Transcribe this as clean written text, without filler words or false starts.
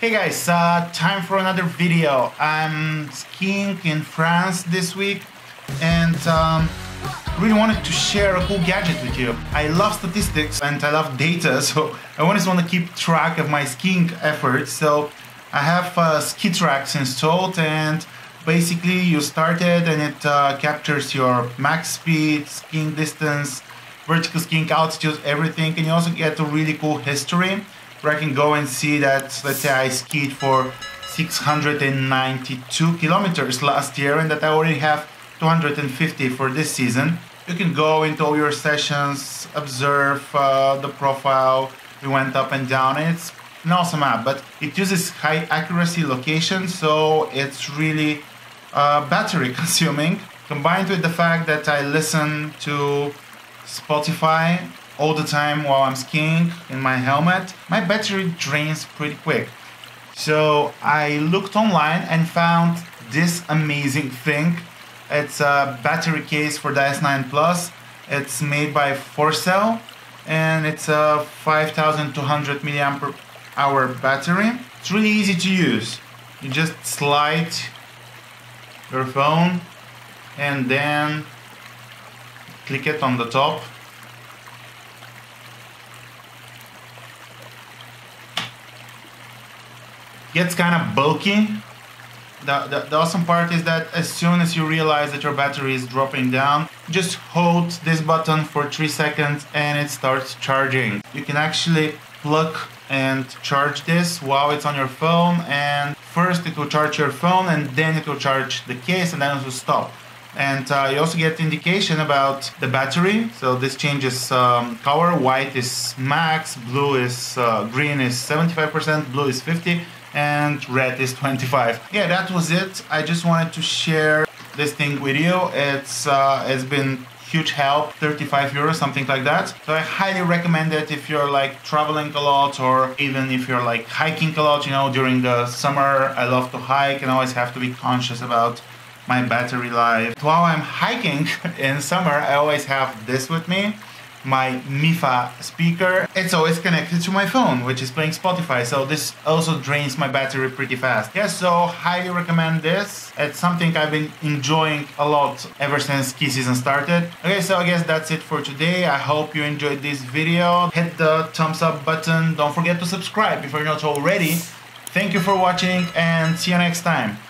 Hey guys, time for another video. I'm skiing in France this week and really wanted to share a cool gadget with you. I love statistics and I love data, so I always want to keep track of my skiing efforts. So I have Ski Tracks installed, and basically you start it and it captures your max speed, skiing distance, vertical skiing altitude, everything, and you also get a really cool history where I can go and see that, let's say I skied for 692 kilometers last year and that I already have 250 for this season. You can go into all your sessions, observe the profile, we went up and down, and it's an awesome app, but it uses high accuracy location, so it's really battery consuming, combined with the fact that I listen to Spotify all the time while I'm skiing in my helmet. My battery drains pretty quick. So I looked online and found this amazing thing. It's a battery case for the S9 Plus. It's made by Forcell and it's a 5,200 milliamp hour battery. It's really easy to use. You just slide your phone and then click it on the top. Gets kind of bulky. The awesome part is that as soon as you realize that your battery is dropping down, just hold this button for 3 seconds and it starts charging. You can actually plug and charge this while it's on your phone, and first it will charge your phone and then it will charge the case and then it will stop. And you also get indication about the battery, so this changes color. White is max, blue is green is 75%, blue is 50%, and red is 25%. Yeah, that was it. I just wanted to share this thing with you. It's been huge help, 35 euros, something like that. So I highly recommend it if you're like traveling a lot, or even if you're like hiking a lot. You know, during the summer I love to hike and always have to be conscious about my battery life. While I'm hiking in summer, I always have this with me, my MIFA speaker. It's always connected to my phone, which is playing Spotify, so this also drains my battery pretty fast. Yeah, so highly recommend this. It's something I've been enjoying a lot ever since ski season started. Okay, so I guess that's it for today. I hope you enjoyed this video. Hit the thumbs up button. Don't forget to subscribe if you're not already. Thank you for watching and see you next time.